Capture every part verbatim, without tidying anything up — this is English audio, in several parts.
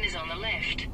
station is on the left.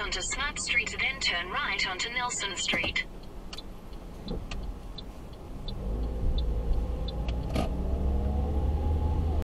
Onto Smart Street, then turn right onto Nelson Street.